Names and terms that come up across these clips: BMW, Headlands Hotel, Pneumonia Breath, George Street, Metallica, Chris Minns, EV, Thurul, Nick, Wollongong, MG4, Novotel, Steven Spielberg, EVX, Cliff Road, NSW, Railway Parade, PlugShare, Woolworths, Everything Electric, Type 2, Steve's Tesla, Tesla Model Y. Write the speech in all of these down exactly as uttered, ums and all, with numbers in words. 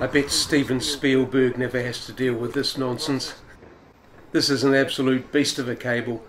I bet Steven Spielberg never has to deal with this nonsense. This is an absolute beast of a cable.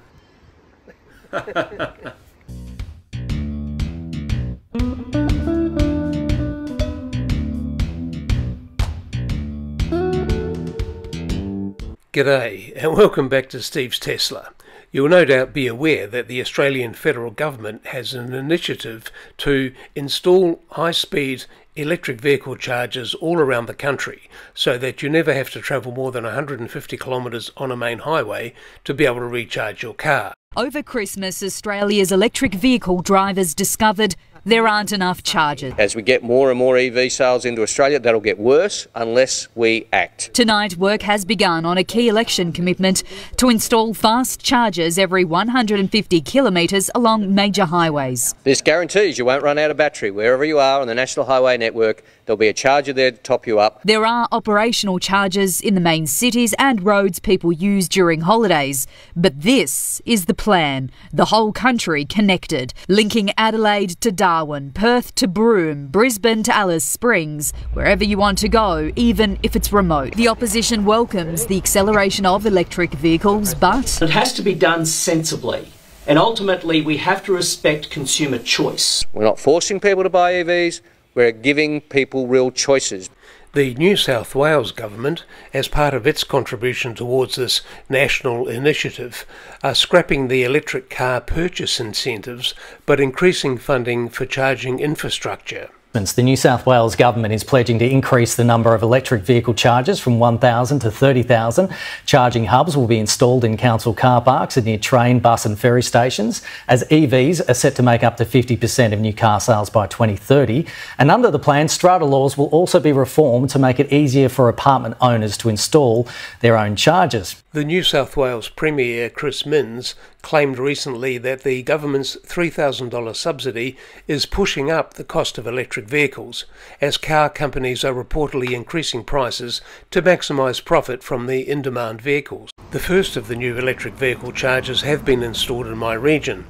G'day and welcome back to Steve's Tesla. You will no doubt be aware that the Australian federal government has an initiative to install high-speed electric vehicle chargers all around the country so that you never have to travel more than one hundred fifty kilometres on a main highway to be able to recharge your car. Over Christmas, Australia's electric vehicle drivers discovered there aren't enough chargers. As we get more and more E V sales into Australia, that'll get worse unless we act. Tonight, work has begun on a key election commitment to install fast chargers every one hundred fifty kilometres along major highways. This guarantees you won't run out of battery. Wherever you are on the National Highway Network, there'll be a charger there to top you up. There are operational chargers in the main cities and roads people use during holidays. But this is the plan. The whole country connected, linking Adelaide to Darwin. Darwin, Perth to Broome, Brisbane to Alice Springs, wherever you want to go, even if it's remote. The opposition welcomes the acceleration of electric vehicles, but it has to be done sensibly. And ultimately, we have to respect consumer choice. We're not forcing people to buy E Vs, we're giving people real choices. The New South Wales government, as part of its contribution towards this national initiative, are scrapping the electric car purchase incentives but increasing funding for charging infrastructure. The New South Wales government is pledging to increase the number of electric vehicle chargers from one thousand to thirty thousand. Charging hubs will be installed in council car parks and near train, bus and ferry stations, as E Vs are set to make up to fifty percent of new car sales by twenty thirty. And under the plan, strata laws will also be reformed to make it easier for apartment owners to install their own chargers. The New South Wales Premier, Chris Minns, claimed recently that the government's three thousand dollar subsidy is pushing up the cost of electric vehicles, as car companies are reportedly increasing prices to maximise profit from the in-demand vehicles. The first of the new electric vehicle chargers have been installed in my region,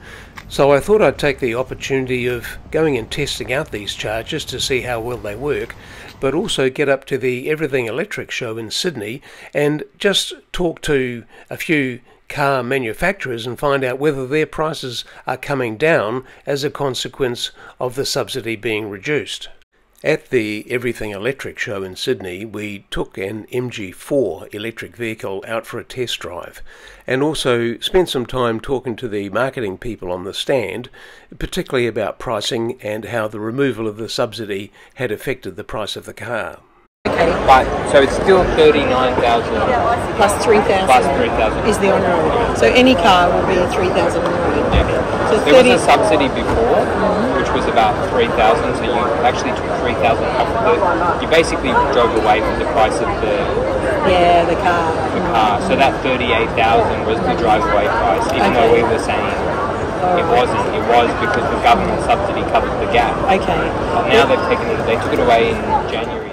so I thought I'd take the opportunity of going and testing out these chargers to see how well they work, but also get up to the Everything Electric show in Sydney and just talk to a few car manufacturers and find out whether their prices are coming down as a consequence of the subsidy being reduced. At the Everything Electric show in Sydney, we took an M G four electric vehicle out for a test drive and also spent some time talking to the marketing people on the stand, particularly about pricing and how the removal of the subsidy had affected the price of the car. Okay. Right, so it's still thirty-nine thousand plus three thousand plus three thousand is the on-road. So any car will be a three thousand on-road. Yeah. So there was a subsidy before, mm-hmm. which was about three thousand. So you actually took three thousand off the. You basically drove away from the price of the. Yeah, the car. The car. So that thirty-eight thousand was the drive away price, even okay. though we were saying. It wasn't. It was because the government subsidy covered the gap. Okay. Now they've taken it. They took it away in January.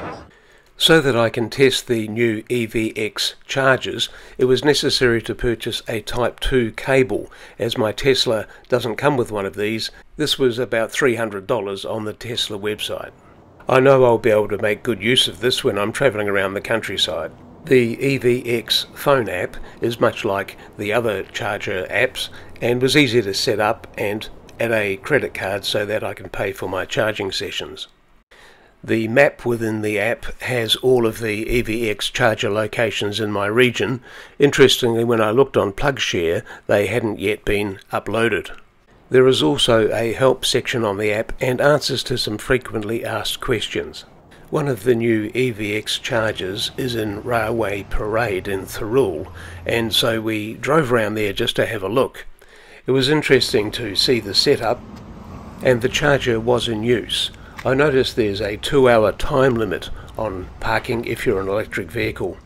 So that I can test the new E V X chargers, it was necessary to purchase a type two cable, as my Tesla doesn't come with one of these. This was about three hundred dollars on the Tesla website. I know I'll be able to make good use of this when I'm travelling around the countryside. The E V X phone app is much like the other charger apps and was easy to set up and add a credit card so that I can pay for my charging sessions. The map within the app has all of the E V X charger locations in my region. Interestingly, when I looked on PlugShare, they hadn't yet been uploaded. There is also a help section on the app and answers to some frequently asked questions. One of the new E V X chargers is in Railway Parade in Thurul, and so we drove around there just to have a look. It was interesting to see the setup, and the charger was in use. I noticed there's a two hour time limit on parking if you're an electric vehicle.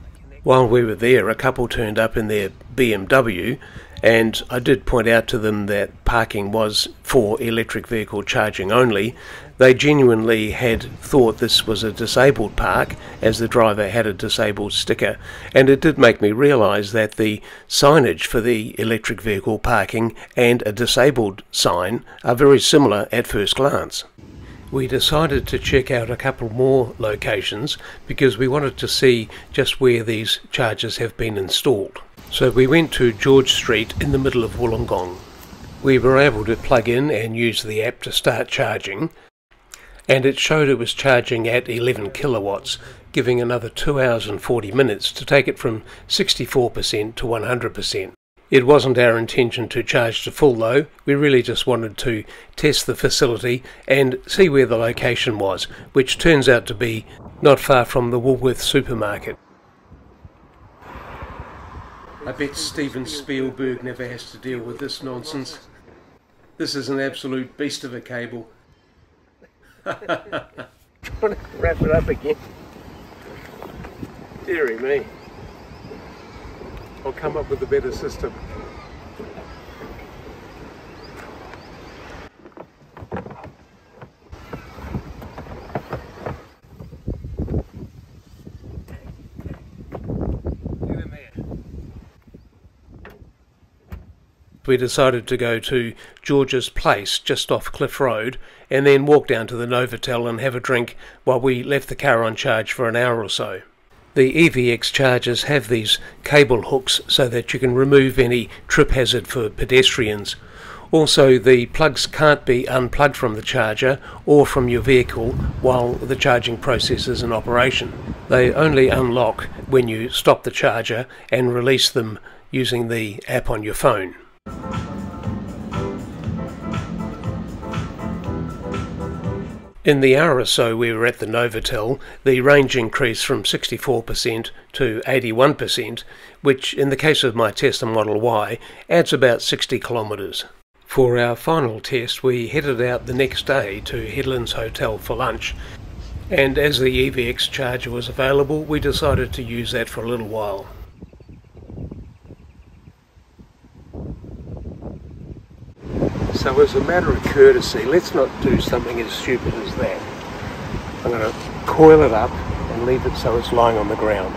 While we were there, a couple turned up in their B M W, and I did point out to them that parking was for electric vehicle charging only. They genuinely had thought this was a disabled park, as the driver had a disabled sticker, and it did make me realise that the signage for the electric vehicle parking and a disabled sign are very similar at first glance. we decided to check out a couple more locations because we wanted to see just where these chargers have been installed. So we went to George Street in the middle of Wollongong. We were able to plug in and use the app to start charging, and it showed it was charging at eleven kilowatts, giving another two hours and forty minutes to take it from sixty-four percent to one hundred percent. It wasn't our intention to charge to full though, we really just wanted to test the facility and see where the location was, which turns out to be not far from the Woolworths supermarket. I bet Steven Spielberg never has to deal with this nonsense. This is an absolute beast of a cable. Trying to wrap it up again. Deary me. I'll come up with a better system. We decided to go to George's place just off Cliff Road and then walk down to the Novotel and have a drink while we left the car on charge for an hour or so. The E V X chargers have these cable hooks so that you can remove any trip hazard for pedestrians. Also, the plugs can't be unplugged from the charger or from your vehicle while the charging process is in operation. They only unlock when you stop the charger and release them using the app on your phone. In the hour or so we were at the Novotel, the range increased from sixty-four percent to eighty-one percent, which in the case of my Tesla Model Y adds about sixty kilometres. For our final test we headed out the next day to Headlands Hotel for lunch, and as the E V X charger was available we decided to use that for a little while. So as a matter of courtesy, let's not do something as stupid as that. I'm going to coil it up and leave it so it's lying on the ground.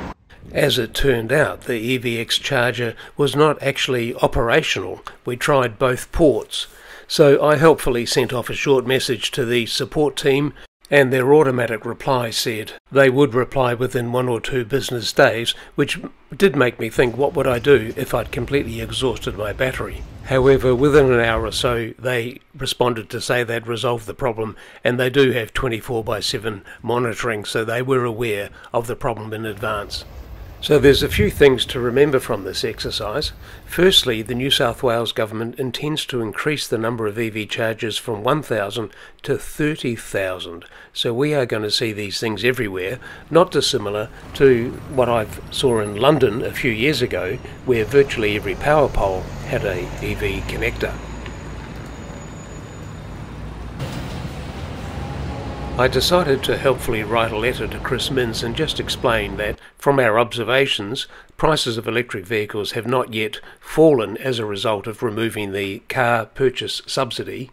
As it turned out, the E V X charger was not actually operational. We tried both ports. So I helpfully sent off a short message to the support team, and their automatic reply said they would reply within one or two business days, which did make me think, what would I do if I'd completely exhausted my battery? However, within an hour or so they responded to say they'd resolved the problem, and they do have twenty-four by seven monitoring, so they were aware of the problem in advance. So there's a few things to remember from this exercise. Firstly, the New South Wales government intends to increase the number of E V chargers from one thousand to thirty thousand. So we are going to see these things everywhere, not dissimilar to what I saw in London a few years ago, where virtually every power pole had an E V connector. I decided to helpfully write a letter to Chris Minns and just explain that, from our observations, prices of electric vehicles have not yet fallen as a result of removing the car purchase subsidy.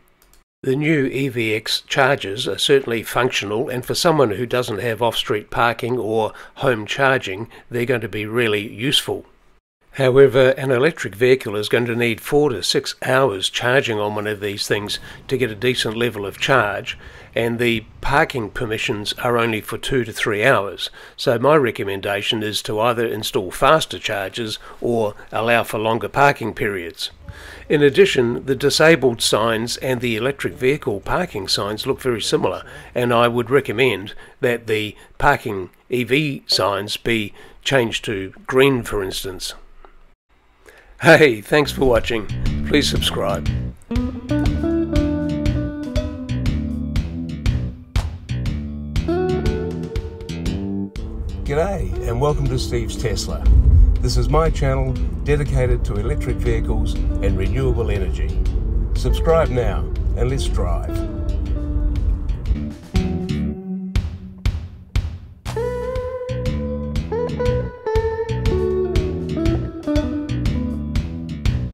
The new E V X chargers are certainly functional, and for someone who doesn't have off-street parking or home charging, they're going to be really useful. However, an electric vehicle is going to need four to six hours charging on one of these things to get a decent level of charge, and the parking permissions are only for two to three hours. So my recommendation is to either install faster chargers or allow for longer parking periods. In addition, the disabled signs and the electric vehicle parking signs look very similar, and I would recommend that the parking E V signs be changed to green, for instance. Hey, thanks for watching. Please subscribe. G'day and welcome to Steve's Tesla. This is my channel dedicated to electric vehicles and renewable energy. Subscribe now and let's drive.